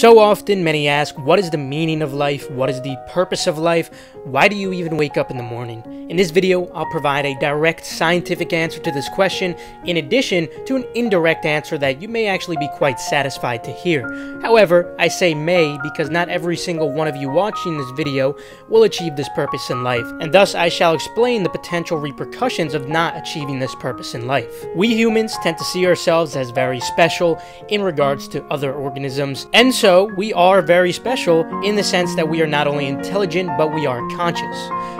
So often, many ask, what is the meaning of life? What is the purpose of life? Why do you even wake up in the morning? In this video, I'll provide a direct scientific answer to this question, in addition to an indirect answer that you may actually be quite satisfied to hear. However, I say may because not every single one of you watching this video will achieve this purpose in life, and thus I shall explain the potential repercussions of not achieving this purpose in life. We humans tend to see ourselves as very special in regards to other organisms, and so we are very special in the sense that we are not only intelligent, but we are conscious.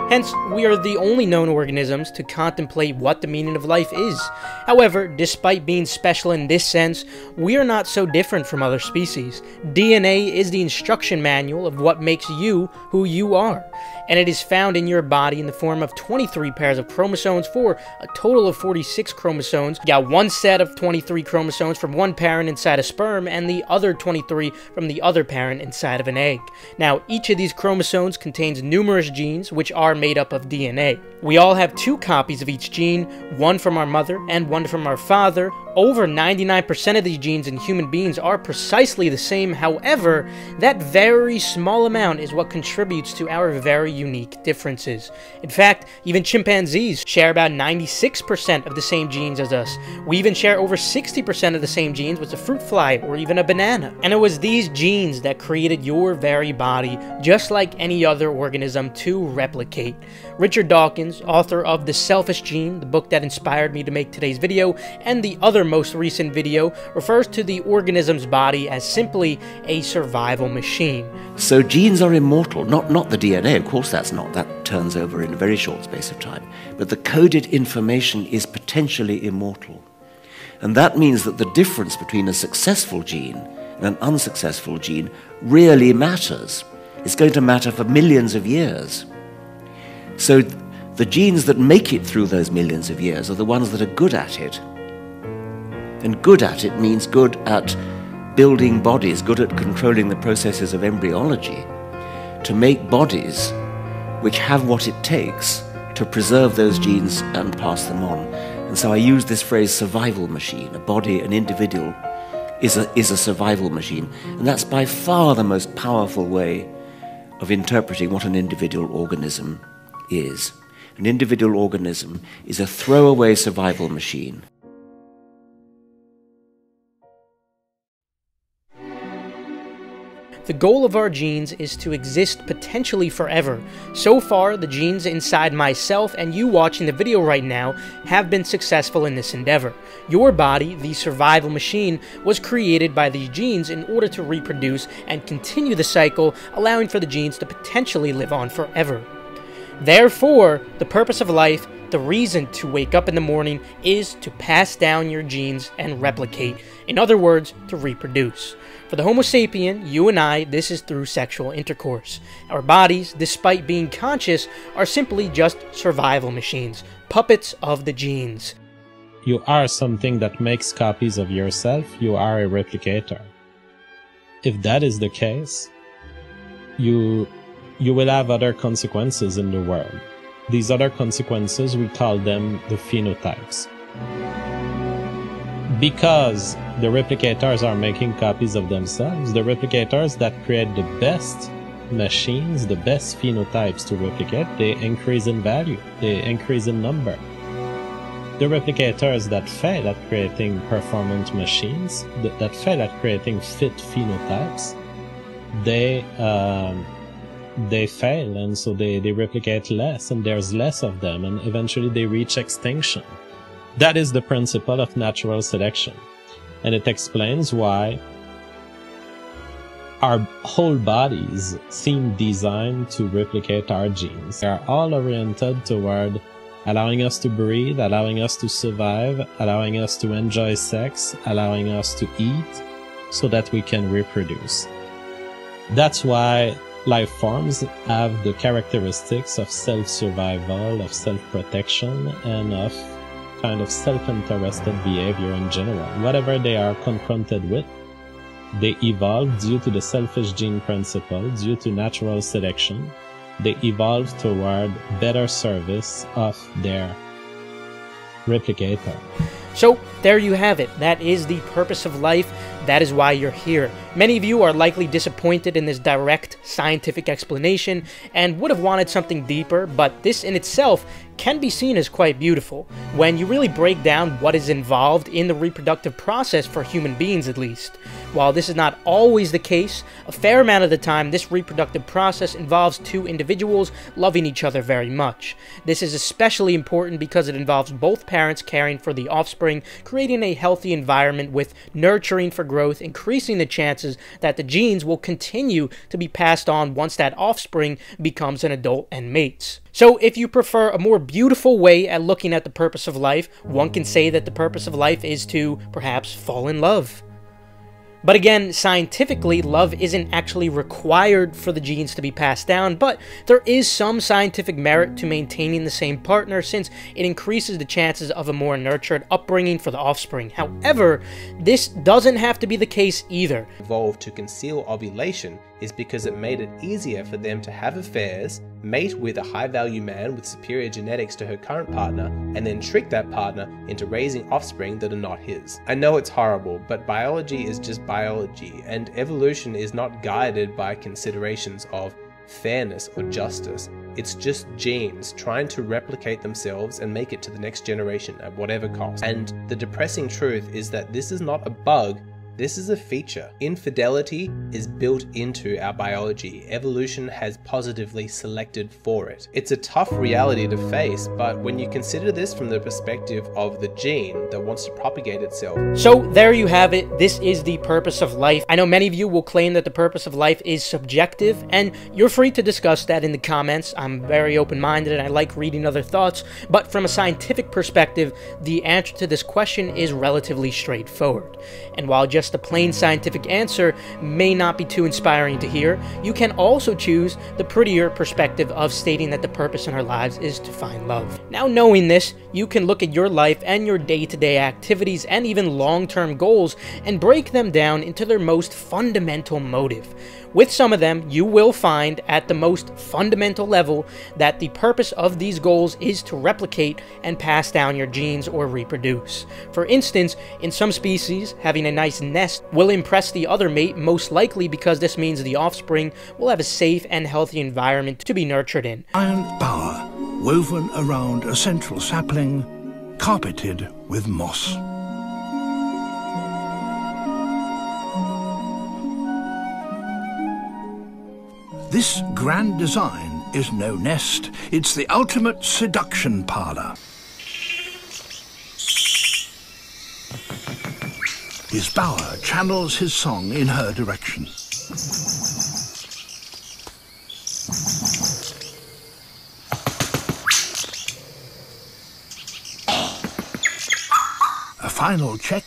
Hence, we are the only known organisms to contemplate what the meaning of life is. However, despite being special in this sense, we are not so different from other species. DNA is the instruction manual of what makes you who you are, and it is found in your body in the form of 23 pairs of chromosomes for a total of 46 chromosomes. You got one set of 23 chromosomes from one parent inside a sperm and the other 23 from the other parent inside of an egg. Now, each of these chromosomes contains numerous genes which are made up of DNA. We all have two copies of each gene, one from our mother and one from our father. Over 99% of these genes in human beings are precisely the same. However, that very small amount is what contributes to our very unique differences. In fact, even chimpanzees share about 96% of the same genes as us. We even share over 60% of the same genes with a fruit fly or even a banana. And it was these genes that created your very body, just like any other organism, to replicate. Richard Dawkins, author of The Selfish Gene, the book that inspired me to make today's video, and the other most recent video, refers to the organism's body as simply a survival machine. So genes are immortal, not the DNA, of course that's not, that turns over in a very short space of time, but the coded information is potentially immortal. And that means that the difference between a successful gene and an unsuccessful gene really matters. It's going to matter for millions of years. So the genes that make it through those millions of years are the ones that are good at it. And good at it means good at building bodies, good at controlling the processes of embryology to make bodies which have what it takes to preserve those genes and pass them on. And so I use this phrase, survival machine. A body, an individual, is a survival machine. And that's by far the most powerful way of interpreting what an individual organism is. An individual organism is a throwaway survival machine. The goal of our genes is to exist potentially forever. So far, the genes inside myself and you watching the video right now have been successful in this endeavor. Your body, the survival machine, was created by these genes in order to reproduce and continue the cycle, allowing for the genes to potentially live on forever. Therefore, the purpose of life, the reason to wake up in the morning, is to pass down your genes and replicate. In other words, to reproduce. For the Homo sapien, you and I, this is through sexual intercourse. Our bodies, despite being conscious, are simply just survival machines, puppets of the genes. You are something that makes copies of yourself. You are a replicator. If that is the case, you will have other consequences in the world. These other consequences, we call them the phenotypes. Because the replicators are making copies of themselves, the replicators that create the best machines, the best phenotypes to replicate, they increase in value, they increase in number. The replicators that fail at creating performant machines, that fail at creating fit phenotypes, they fail, and so they replicate less, and there's less of them, and eventually they reach extinction. That is the principle of natural selection, and it explains why our whole bodies seem designed to replicate our genes. They are all oriented toward allowing us to breathe, allowing us to survive, allowing us to enjoy sex, allowing us to eat, so that we can reproduce. That's why life forms have the characteristics of self-survival, of self-protection, and of kind of self-interested behavior in general. Whatever they are confronted with, they evolve due to the selfish gene principle, due to natural selection. They evolve toward better service of their replicator. So there you have it. That is the purpose of life. That is why you're here. Many of you are likely disappointed in this direct scientific explanation and would have wanted something deeper, but this in itself can be seen as quite beautiful when you really break down what is involved in the reproductive process for human beings at least. While this is not always the case, a fair amount of the time this reproductive process involves two individuals loving each other very much. This is especially important because it involves both parents caring for the offspring, creating a healthy environment with nurturing for growth, increasing the chances that the genes will continue to be passed on once that offspring becomes an adult and mates. So if you prefer a more beautiful way at looking at the purpose of life, one can say that the purpose of life is to, perhaps, fall in love. But again, scientifically, love isn't actually required for the genes to be passed down, but there is some scientific merit to maintaining the same partner since it increases the chances of a more nurtured upbringing for the offspring. However, this doesn't have to be the case either. Evolved to conceal ovulation is because it made it easier for them to have affairs, mate with a high-value man with superior genetics to her current partner, and then trick that partner into raising offspring that are not his. I know it's horrible, but biology is just biology, and evolution is not guided by considerations of fairness or justice. It's just genes trying to replicate themselves and make it to the next generation at whatever cost. And the depressing truth is that this is not a bug. This is a feature. Infidelity is built into our biology. Evolution has positively selected for it. It's a tough reality to face, but when you consider this from the perspective of the gene that wants to propagate itself. So there you have it. This is the purpose of life. I know many of you will claim that the purpose of life is subjective, and you're free to discuss that in the comments. I'm very open-minded and I like reading other thoughts, but from a scientific perspective, the answer to this question is relatively straightforward. And while just the plain scientific answer may not be too inspiring to hear, you can also choose the prettier perspective of stating that the purpose in our lives is to find love. Now knowing this, you can look at your life and your day-to-day activities and even long-term goals and break them down into their most fundamental motive. With some of them, you will find at the most fundamental level that the purpose of these goals is to replicate and pass down your genes or reproduce. For instance, in some species, having a nice nest will impress the other mate, most likely because this means the offspring will have a safe and healthy environment to be nurtured in. Iron bower woven around a central sapling, carpeted with moss. This grand design is no nest, it's the ultimate seduction parlor. His bower channels his song in her direction. A final check.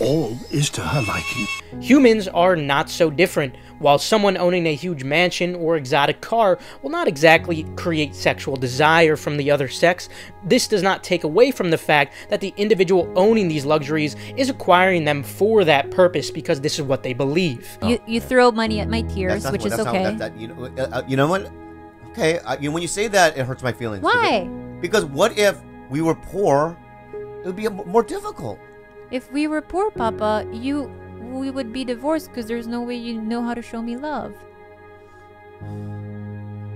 All is to her liking. Humans are not so different. While someone owning a huge mansion or exotic car will not exactly create sexual desire from the other sex, this does not take away from the fact that the individual owning these luxuries is acquiring them for that purpose because this is what they believe. You throw money at my tears, which is okay. You know what? Okay, when you say that, it hurts my feelings. Why? Because what if we were poor? It would be more difficult. If we were poor, Papa, we would be divorced because there's no way you know how to show me love.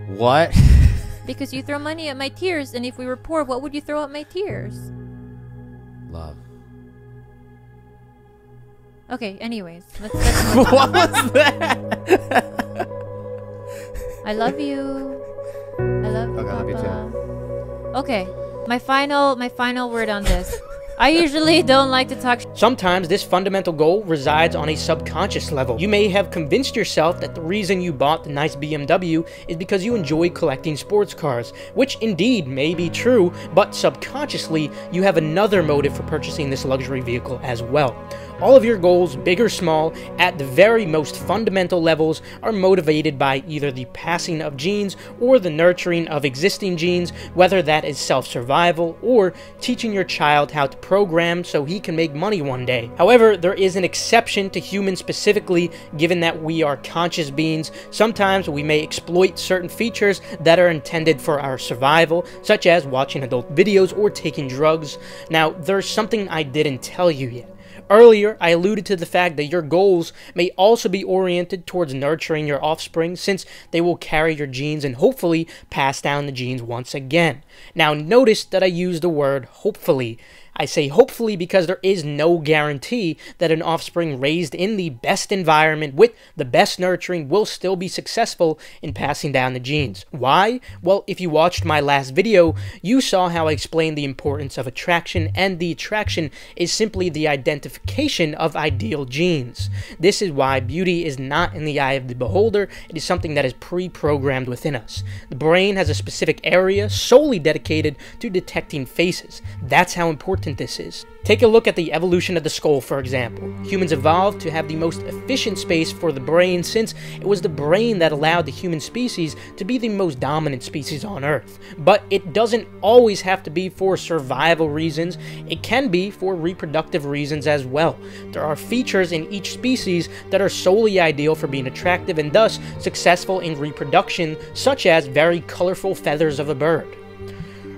What? Because you throw money at my tears, and if we were poor, what would you throw at my tears? Love. Okay, anyways. Let's what was that? I love you. I love you, Papa. I love you too. Okay, my final word on this. I usually don't like to talk. Sometimes this fundamental goal resides on a subconscious level. You may have convinced yourself that the reason you bought the nice BMW is because you enjoy collecting sports cars, which indeed may be true, but subconsciously you have another motive for purchasing this luxury vehicle as well. All of your goals, big or small, at the very most fundamental levels are motivated by either the passing of genes or the nurturing of existing genes, whether that is self-survival or teaching your child how to program so he can make money one day. However, there is an exception to humans specifically, given that we are conscious beings. Sometimes we may exploit certain features that are intended for our survival, such as watching adult videos or taking drugs. Now, there's something I didn't tell you yet. Earlier, I alluded to the fact that your goals may also be oriented towards nurturing your offspring, since they will carry your genes and hopefully pass down the genes once again. Now, notice that I use the word hopefully. I say hopefully because there is no guarantee that an offspring raised in the best environment with the best nurturing will still be successful in passing down the genes. Why? Well, if you watched my last video, you saw how I explained the importance of attraction, and the attraction is simply the identification of ideal genes. This is why beauty is not in the eye of the beholder. It is something that is pre-programmed within us. The brain has a specific area solely dedicated to detecting faces. That's how important this is. Take a look at the evolution of the skull, for example. Humans evolved to have the most efficient space for the brain, since it was the brain that allowed the human species to be the most dominant species on Earth. But it doesn't always have to be for survival reasons. It can be for reproductive reasons as well. There are features in each species that are solely ideal for being attractive and thus successful in reproduction, such as very colorful feathers of a bird.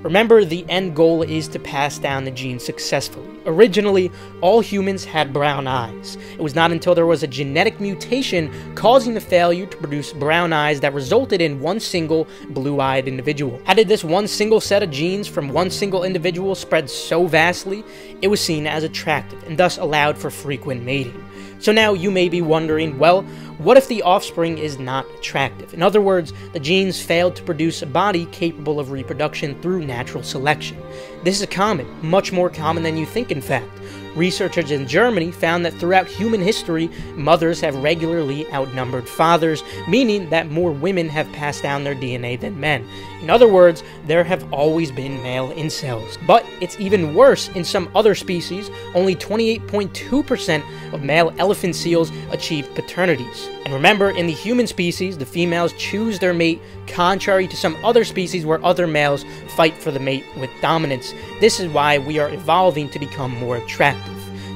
Remember, the end goal is to pass down the gene successfully. Originally, all humans had brown eyes. It was not until there was a genetic mutation causing the failure to produce brown eyes that resulted in one single blue-eyed individual. How did this one single set of genes from one single individual spread so vastly? It was seen as attractive and thus allowed for frequent mating. So now you may be wondering, well, what if the offspring is not attractive? In other words, the genes failed to produce a body capable of reproduction through natural selection. This is common, much more common than you think, in fact. Researchers in Germany found that throughout human history, mothers have regularly outnumbered fathers, meaning that more women have passed down their DNA than men. In other words, there have always been male incels. But it's even worse in some other species. Only 28.2% of male elephant seals achieved paternities. And remember, in the human species, the females choose their mate, contrary to some other species where other males fight for the mate with dominance. This is why we are evolving to become more attractive.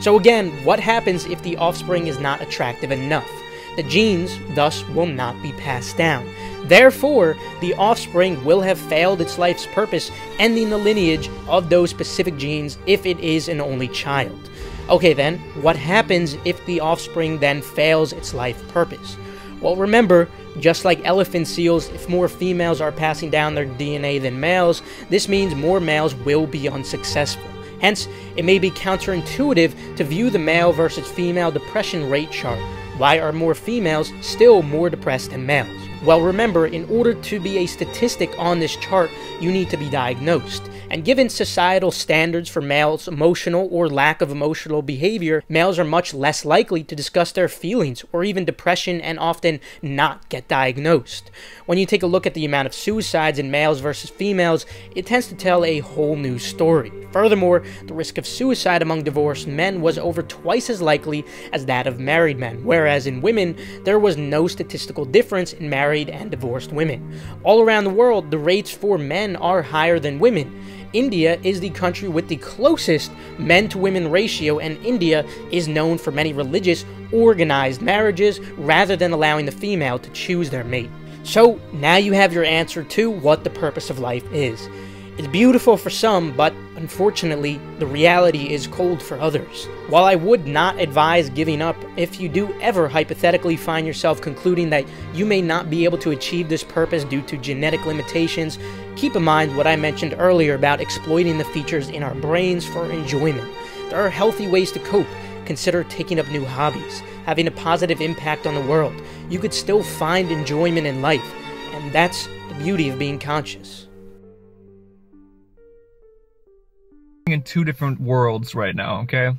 So again, what happens if the offspring is not attractive enough? The genes, thus, will not be passed down. Therefore, the offspring will have failed its life's purpose, ending the lineage of those specific genes if it is an only child. Okay then, what happens if the offspring then fails its life purpose? Well, remember, just like elephant seals, if more females are passing down their DNA than males, this means more males will be unsuccessful. Hence, it may be counterintuitive to view the male versus female depression rate chart. Why are more females still more depressed than males? Well, remember, in order to be a statistic on this chart, you need to be diagnosed. And given societal standards for males' emotional or lack of emotional behavior, males are much less likely to discuss their feelings or even depression, and often not get diagnosed. When you take a look at the amount of suicides in males versus females, it tends to tell a whole new story. Furthermore, the risk of suicide among divorced men was over twice as likely as that of married men, whereas in women, there was no statistical difference in married and divorced women. All around the world, the rates for men are higher than women. India is the country with the closest men-to-women ratio, and India is known for many religious, organized marriages rather than allowing the female to choose their mate. So now you have your answer to what the purpose of life is. It's beautiful for some, but unfortunately, the reality is cold for others. While I would not advise giving up, if you do ever hypothetically find yourself concluding that you may not be able to achieve this purpose due to genetic limitations, keep in mind what I mentioned earlier about exploiting the features in our brains for enjoyment. There are healthy ways to cope. Consider taking up new hobbies, having a positive impact on the world. You could still find enjoyment in life, and that's the beauty of being conscious. In two different worlds right now, okay?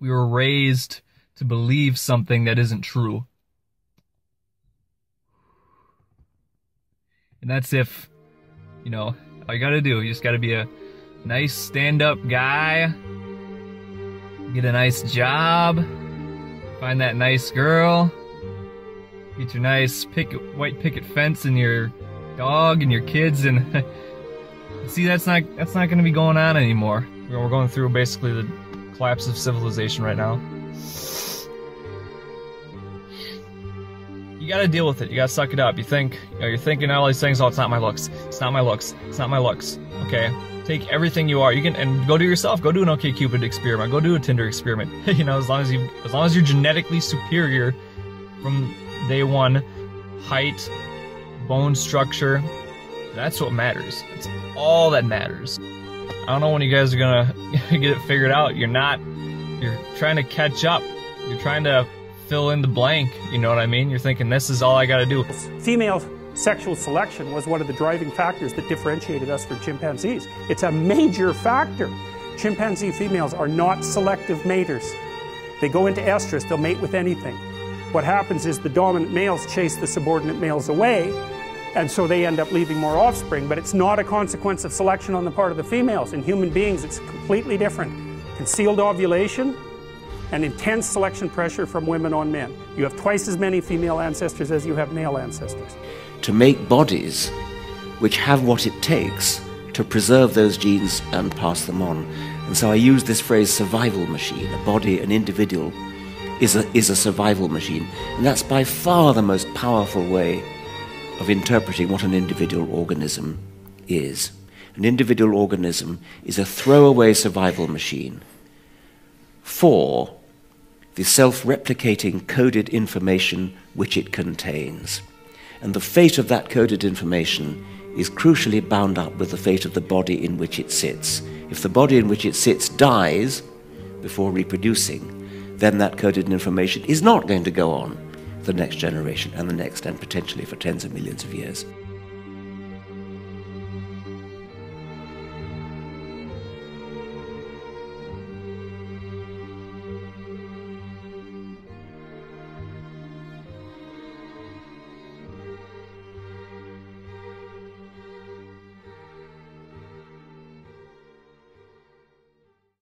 We were raised to believe something that isn't true. And that's if, you know, all you gotta do, you just gotta be a nice stand-up guy, get a nice job, find that nice girl, get your nice white picket fence and your dog and your kids and... See, that's not gonna be going on anymore. We're going through basically the collapse of civilization right now. You gotta deal with it. You gotta suck it up. You think, you know, you're thinking all these things. Oh, it's not my looks. It's not my looks. It's not my looks. Okay, take everything you are. You can and go do yourself. Go do an OkCupid experiment. Go do a Tinder experiment. You know, as long as you're genetically superior from day one, height, bone structure, that's what matters. It's all that matters. I don't know when you guys are gonna get it figured out. You're not. You're trying to catch up. You're trying to fill in the blank, you know what I mean? You're thinking, this is all I gotta do. Female sexual selection was one of the driving factors that differentiated us from chimpanzees. It's a major factor. Chimpanzee females are not selective maters. They go into estrus, they'll mate with anything. What happens is the dominant males chase the subordinate males away, and so they end up leaving more offspring, but it's not a consequence of selection on the part of the females. In human beings, it's completely different. Concealed ovulation, and intense selection pressure from women on men. You have twice as many female ancestors as you have male ancestors. To make bodies which have what it takes to preserve those genes and pass them on. And so I use this phrase, survival machine. A body, an individual, is a survival machine. And that's by far the most powerful way of interpreting what an individual organism is. An individual organism is a throwaway survival machine for the self-replicating coded information which it contains. And the fate of that coded information is crucially bound up with the fate of the body in which it sits. If the body in which it sits dies before reproducing, then that coded information is not going to go on the next generation and the next, and potentially for tens of millions of years.